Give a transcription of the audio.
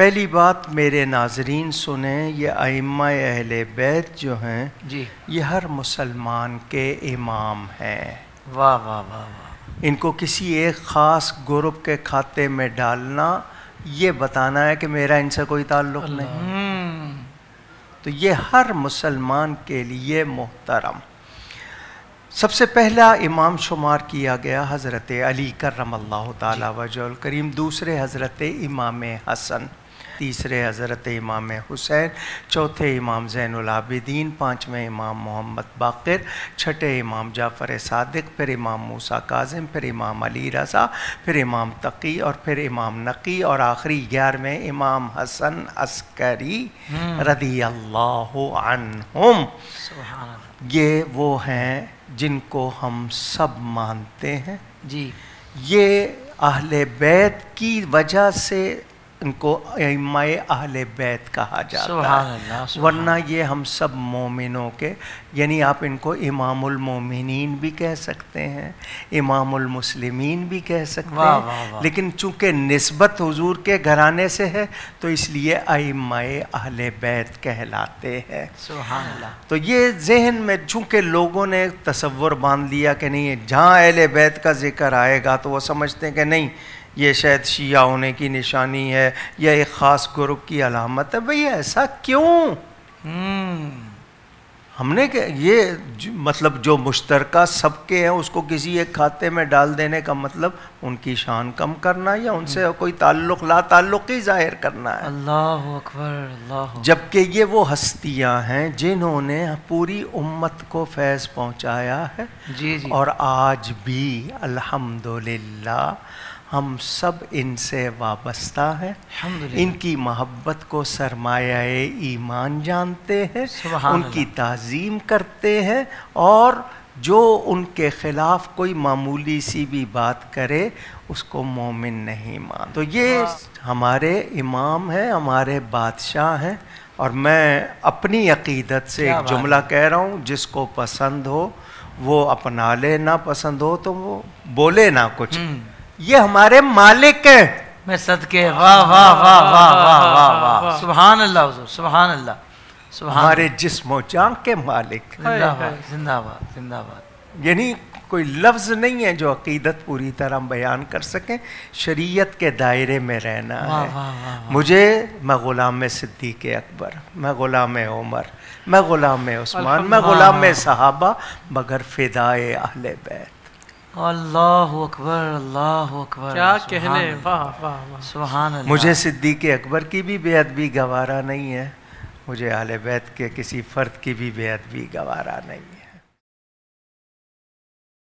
पहली बात मेरे नाजरीन सुने, ये आइम्मा अहले बैत जो हैं जी, ये हर मुसलमान के इमाम हैं। वाह वाह वाह वाह। इनको किसी एक ख़ास ग्रुप के खाते में डालना, ये बताना है कि मेरा इनसे कोई ताल्लुक़ नहीं। तो ये हर मुसलमान के लिए मोहतरम। सबसे पहला इमाम शुमार किया गया हज़रत अली करमल्लाहु ताला वजहुल करीम, दूसरे हज़रत इमाम हसन, तीसरे हज़रत इमाम हुसैन, चौथे इमाम ज़ैनुल आबिदीन, पाँचवें इमाम मोहम्मद बाकिर, छठे इमाम जाफ़र सादिक, फिर इमाम मूसा काजिम, फिर इमाम अली रज़ा, फिर इमाम तकी और फिर इमाम नकी और आखिरी 11वें इमाम हसन अस्करी रदियल्लाहु अन्हुम। ये वो हैं जिनको हम सब मानते हैं जी। ये अहले बैत की वजह से इनको इमाम अहले बैत कहा जाता है, वरना ये हम सब मोमिनों के, यानी आप इनको इमामुल मोमिनीन भी कह सकते हैं, इमामुल मुस्लिमीन भी कह सकते हैं। वाह वाह। लेकिन चूँकि निस्बत हुजूर के घराने से है तो इसलिए इमाम अहले बैत कहलाते हैं। सुभान अल्लाह। तो ये जहन में, चूँकि लोगों ने तसव्वुर बांध लिया कि नहीं जहाँ अहले बैत का जिक्र आएगा तो वो समझते हैं कि नहीं ये शायद शिया होने की निशानी है या एक ख़ास ग्रुप की अलामत है। भई ऐसा क्यों? हमने ये मतलब जो मुश्तरका सबके हैं उसको किसी एक खाते में डाल देने का मतलब उनकी शान कम करना या उनसे कोई ताल्लुक़ ला ताल्लुक़ ही ज़ाहिर करना है। अल्लाह अकबर, अल्लाह। जबकि ये वो हस्तियां हैं जिन्होंने पूरी उम्मत को फैज़ पहुँचाया है जी जी। और आज भी अल्हम्दुलिल्लाह हम सब इनसे वाबस्ता हैं, इनकी महब्बत को सरमायाए ईमान जानते हैं, उनकी ताज़ीम करते हैं और जो उनके ख़िलाफ़ कोई मामूली सी भी बात करे उसको मोमिन नहीं मान। तो ये हमारे इमाम हैं, हमारे बादशाह हैं। और मैं अपनी अक़ीदत से एक जुमला कह रहा हूँ, जिसको पसंद हो वो अपना ले, ना पसंद हो तो वो बोले ना कुछ। ये हमारे मालिक हैं। मैं सदके वाह वाह वाह वाह वाह वाह वाह। सुभान अल्लाह हुजूर, सुभान अल्लाह, सुभान। हमारे जिस्म और जान के मालिक। जिंदाबाद जिंदाबाद जिंदाबाद। यानी कोई लफ्ज़ नहीं है जो अक़ीदत पूरी तरह बयान कर सकें, शरीयत के दायरे में रहना है। वाह वाह। मुझे, मैं ग़ुलाम सिद्दीक़ अकबर, मैं ग़ुलाम उमर, मैं ग़ुलाम उस्मान, मैं ग़ुलाम सहाबा, मगर फ़िदाए अहले बैत। अल्लाहु अकबर, अल्लाहु अकबर। क्या कहने, वाह वाह, सुभान अल्लाह। मुझे सिद्दीक़ अकबर की भी बेअदबी गवारा नहीं है, मुझे आले बैत के किसी फ़र्द की भी बेअदबी गवारा नहीं है।